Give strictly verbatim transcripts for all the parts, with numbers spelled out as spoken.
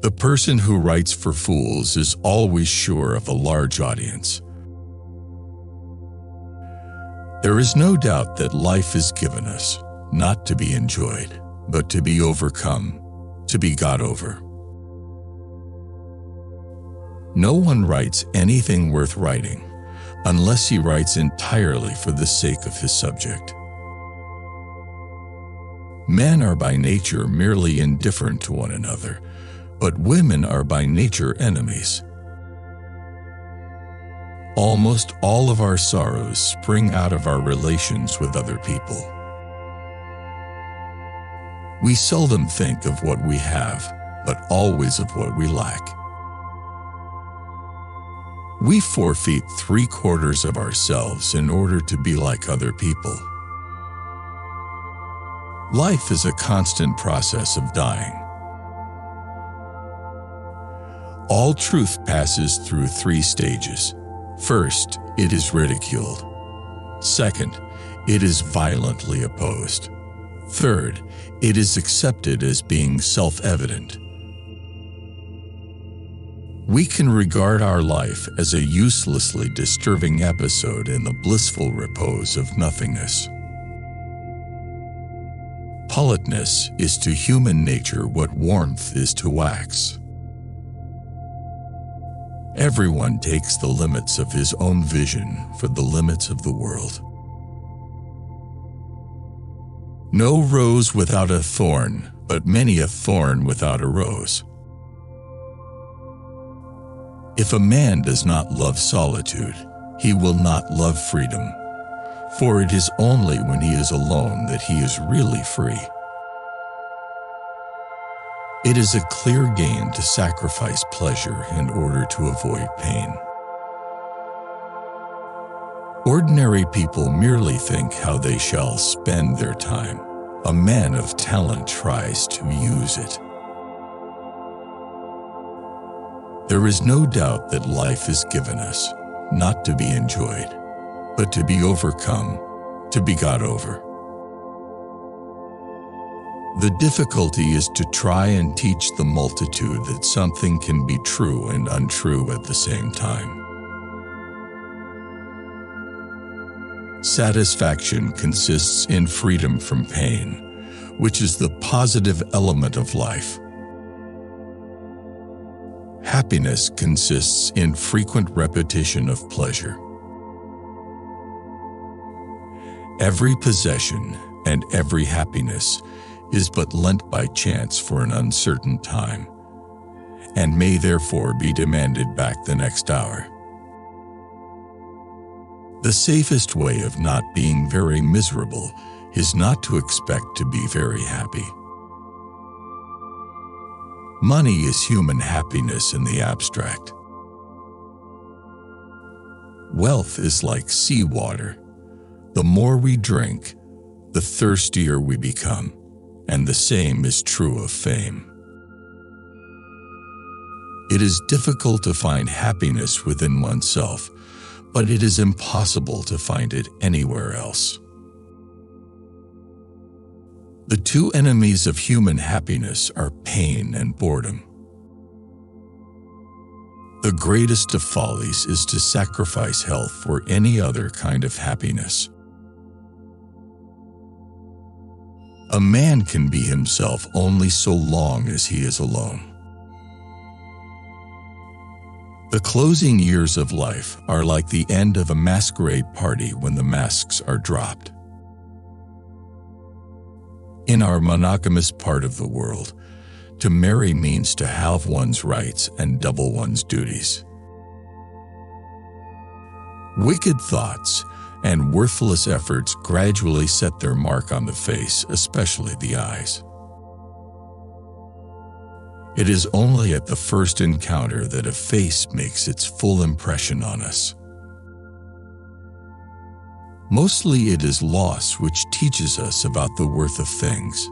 The person who writes for fools is always sure of a large audience. There is no doubt that life is given us, not to be enjoyed, but to be overcome, to be got over. No one writes anything worth writing unless he writes entirely for the sake of his subject. Men are by nature merely indifferent to one another, but women are by nature enemies. Almost all of our sorrows spring out of our relations with other people. We seldom think of what we have, but always of what we lack. We forfeit three quarters of ourselves in order to be like other people. Life is a constant process of dying. All truth passes through three stages. First, it is ridiculed. Second, it is violently opposed. Third, it is accepted as being self-evident. We can regard our life as a uselessly disturbing episode in the blissful repose of nothingness. Politeness is to human nature what warmth is to wax. Everyone takes the limits of his own vision for the limits of the world. No rose without a thorn, but many a thorn without a rose. If a man does not love solitude, he will not love freedom, for it is only when he is alone that he is really free. It is a clear gain to sacrifice pleasure in order to avoid pain. Ordinary people merely think how they shall spend their time. A man of talent tries to use it. There is no doubt that life is given us, not to be enjoyed, but to be overcome, to be got over. The difficulty is to try and teach the multitude that something can be true and untrue at the same time. Satisfaction consists in freedom from pain, which is the positive element of life. Happiness consists in frequent repetition of pleasure. Every possession and every happiness is but lent by chance for an uncertain time, and may therefore be demanded back the next hour. The safest way of not being very miserable is not to expect to be very happy. Money is human happiness in the abstract. Wealth is like seawater. The more we drink, the thirstier we become, and the same is true of fame. It is difficult to find happiness within oneself, but it is impossible to find it anywhere else. The two enemies of human happiness are pain and boredom. The greatest of follies is to sacrifice health for any other kind of happiness. A man can be himself only so long as he is alone. The closing years of life are like the end of a masquerade party when the masks are dropped. In our monogamous part of the world, to marry means to halve one's rights and double one's duties. Wicked thoughts and worthless efforts gradually set their mark on the face, especially the eyes. It is only at the first encounter that a face makes its full impression on us. Mostly it is loss which teaches us about the worth of things.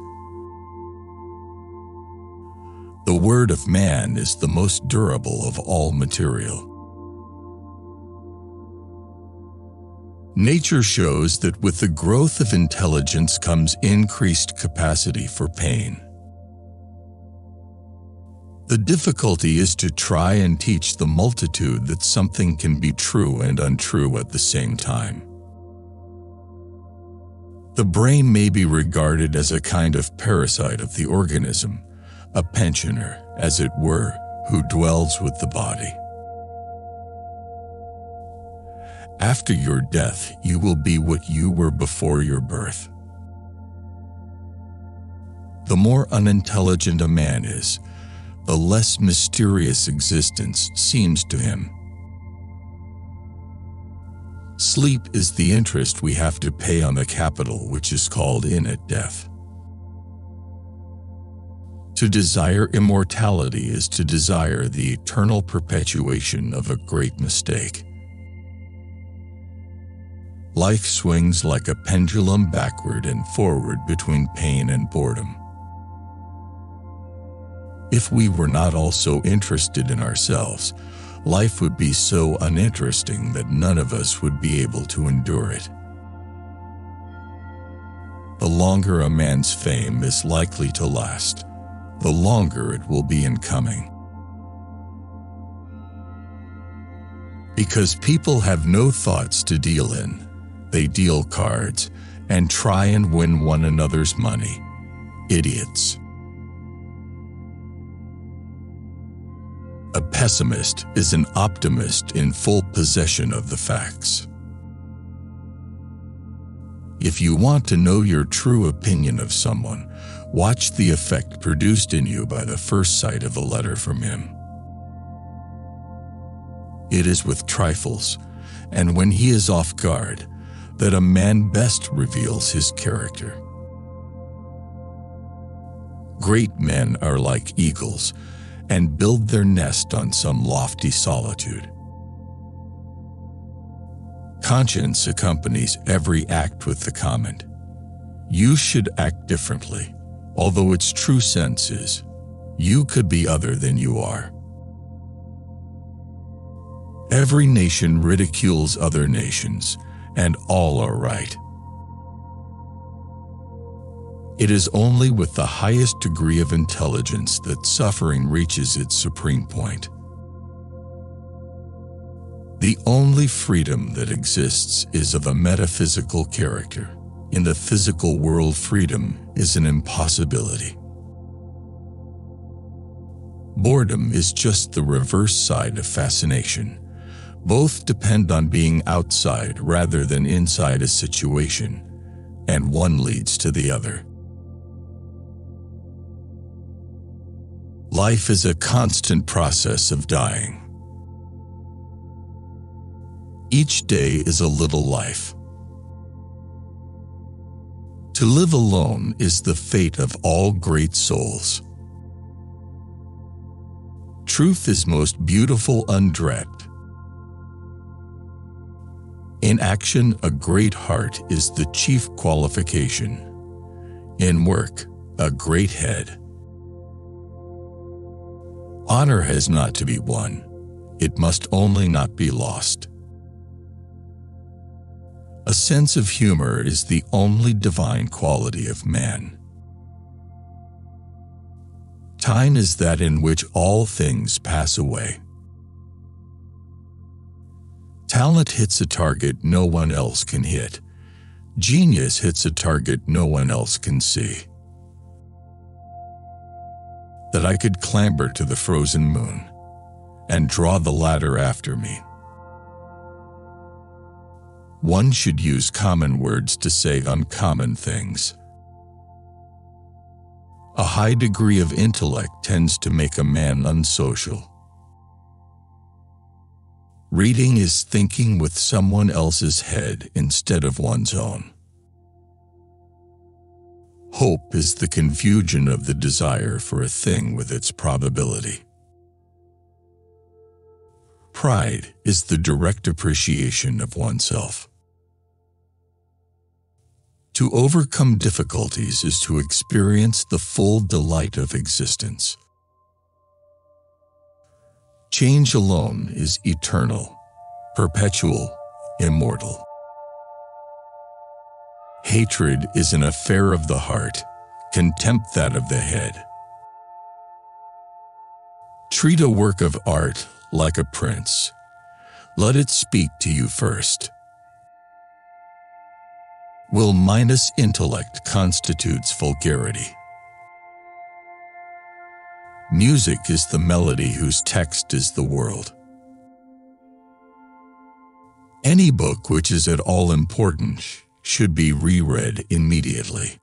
The word of man is the most durable of all material. Nature shows that with the growth of intelligence comes increased capacity for pain. The difficulty is to try and teach the multitude that something can be true and untrue at the same time. The brain may be regarded as a kind of parasite of the organism, a pensioner, as it were, who dwells with the body. After your death, you will be what you were before your birth. The more unintelligent a man is, the less mysterious existence seems to him. Sleep is the interest we have to pay on the capital which is called in at death. To desire immortality is to desire the eternal perpetuation of a great mistake. Life swings like a pendulum backward and forward between pain and boredom. If we were not also interested in ourselves, life would be so uninteresting that none of us would be able to endure it. The longer a man's fame is likely to last, the longer it will be in coming. Because people have no thoughts to deal in, they deal cards and try and win one another's money. Idiots. A pessimist is an optimist in full possession of the facts. If you want to know your true opinion of someone, watch the effect produced in you by the first sight of a letter from him. It is with trifles, and when he is off guard, that a man best reveals his character. Great men are like eagles, and build their nest on some lofty solitude. Conscience accompanies every act with the comment, "You should act differently," although its true sense is, "You could be other than you are." Every nation ridicules other nations, and all are right. It is only with the highest degree of intelligence that suffering reaches its supreme point. The only freedom that exists is of a metaphysical character. In the physical world, freedom is an impossibility. Boredom is just the reverse side of fascination. Both depend on being outside rather than inside a situation, and one leads to the other. Life is a constant process of dying. Each day is a little life. To live alone is the fate of all great souls. Truth is most beautiful undread. In action, a great heart is the chief qualification. In work, a great head. Honor has not to be won, it must only not be lost. A sense of humor is the only divine quality of man. Time is that in which all things pass away. Talent hits a target no one else can hit. Genius hits a target no one else can see. That I could clamber to the frozen moon and draw the ladder after me. One should use common words to say uncommon things. A high degree of intellect tends to make a man unsocial. Reading is thinking with someone else's head instead of one's own. Hope is the confusion of the desire for a thing with its probability. Pride is the direct appreciation of oneself. To overcome difficulties is to experience the full delight of existence. Change alone is eternal, perpetual, immortal. Hatred is an affair of the heart, contempt that of the head. Treat a work of art like a prince. Let it speak to you first. Will minus intellect constitutes vulgarity. Music is the melody whose text is the world. Any book which is at all important should be reread immediately.